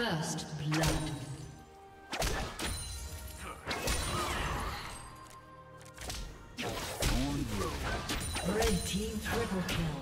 First blood. Red team triple kill.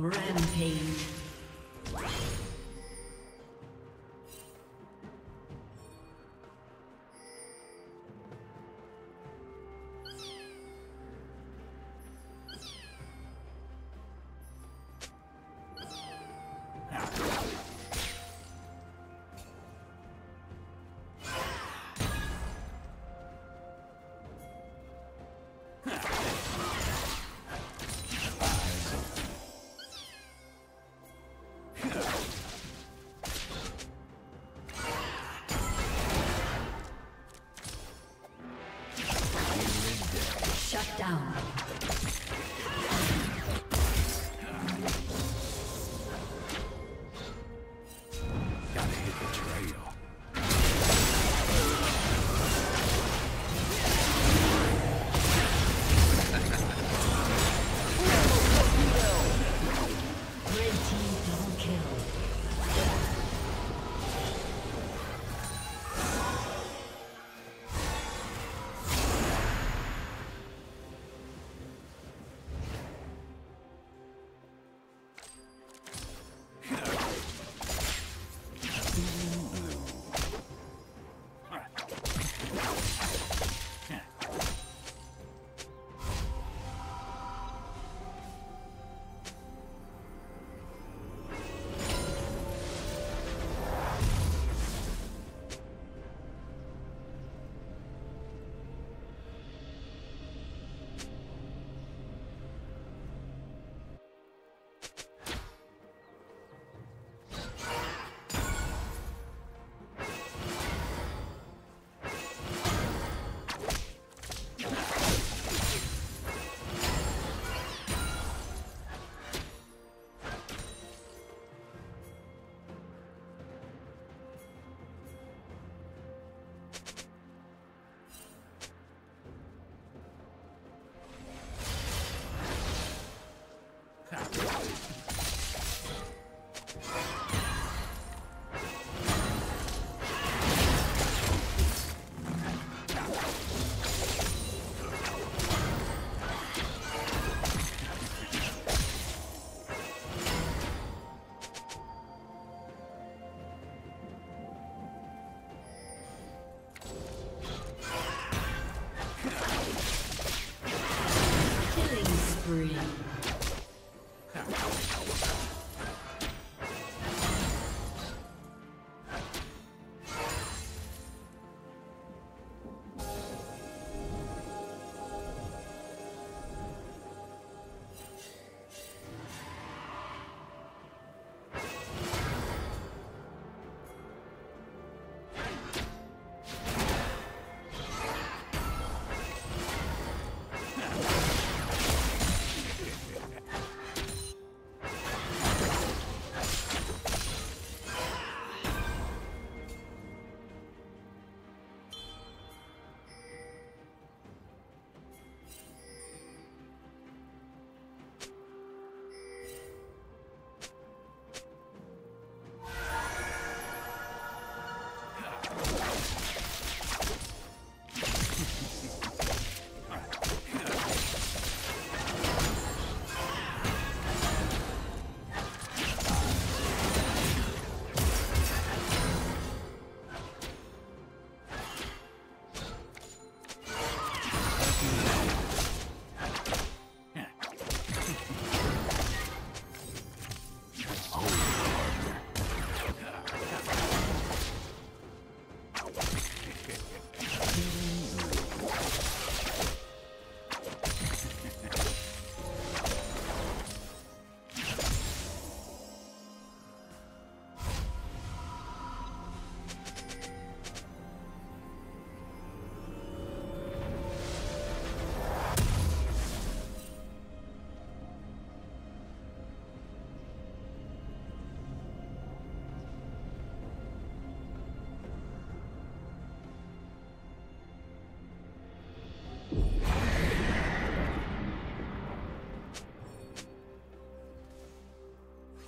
Rampage.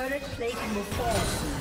Current plate will fall soon.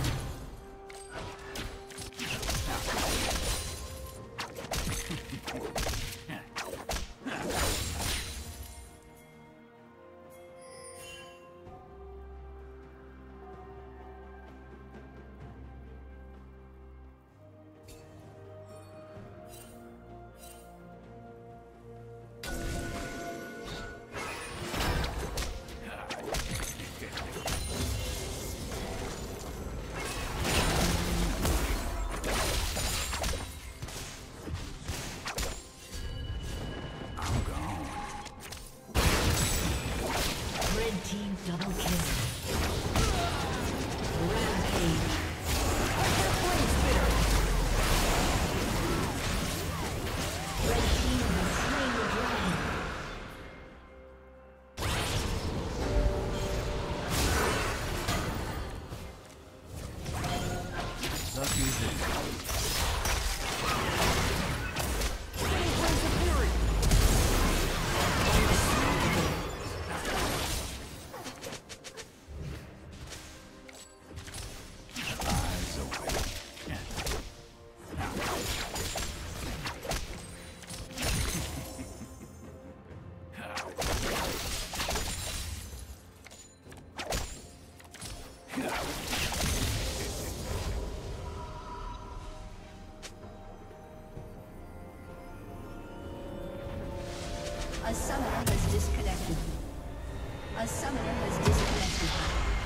A summoner has disconnected.